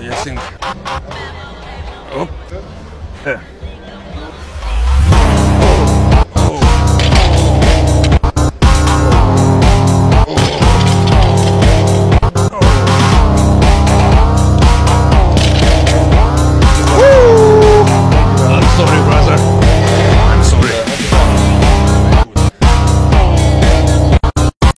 Yes,